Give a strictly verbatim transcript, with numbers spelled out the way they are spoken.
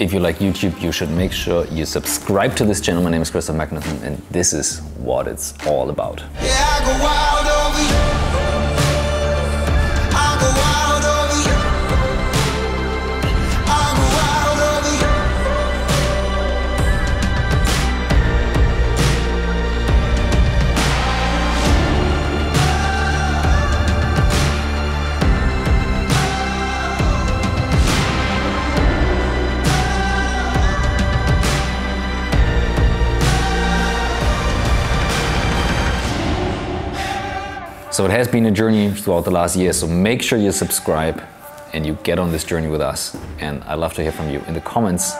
If you like YouTube, you should make sure you subscribe to this channel. My name is Christoph Magnussen, and this is what it's all about. Yeah, I go wild over you. I go wild over you. I go wild over So it has been a journey throughout the last year, so make sure you subscribe and you get on this journey with us. And I'd love to hear from you in the comments.